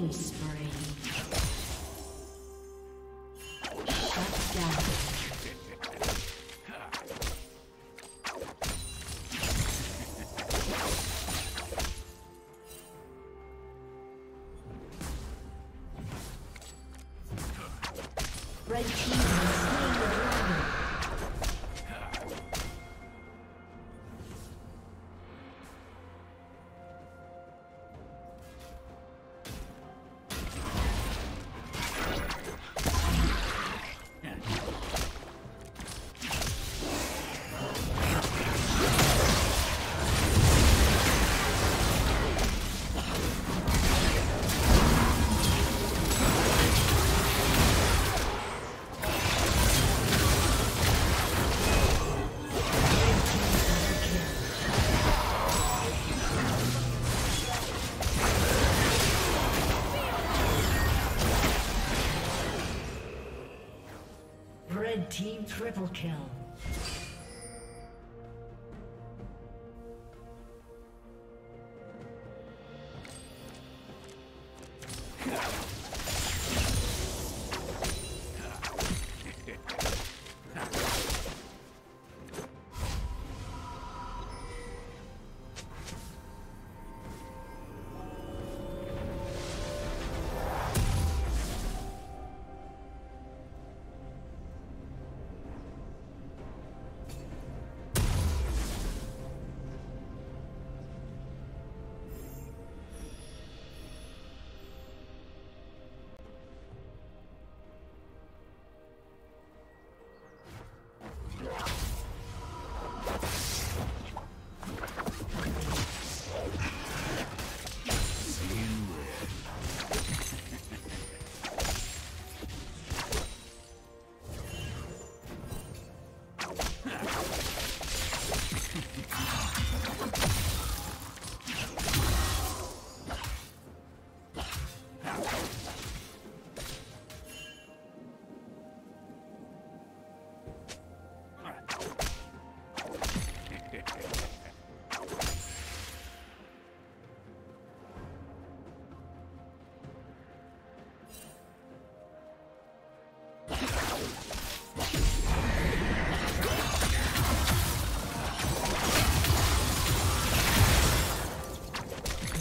Killing spree. Team triple kill.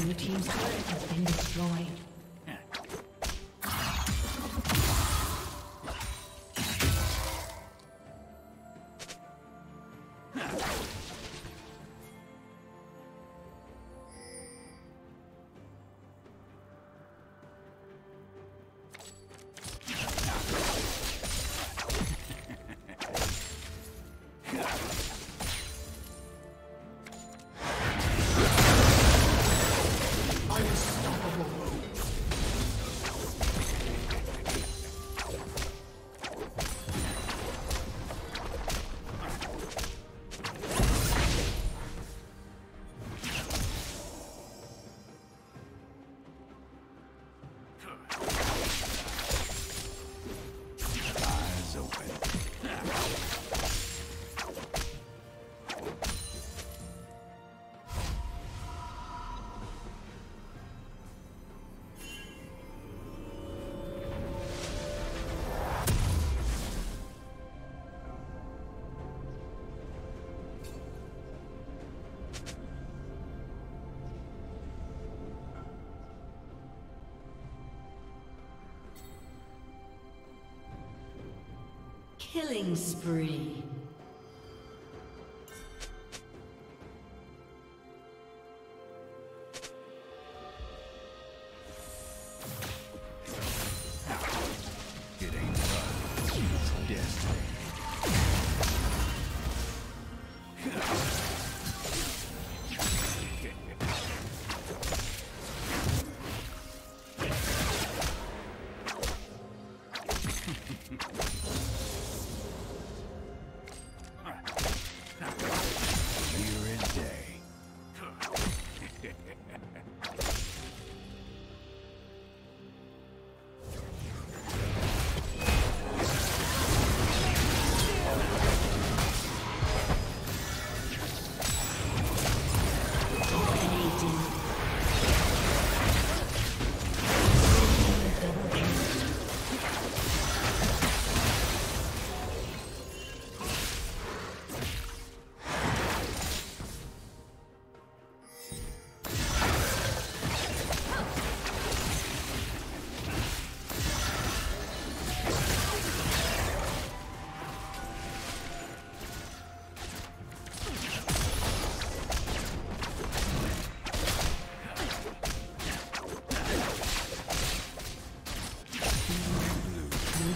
Your team's turret has been destroyed. Killing spree.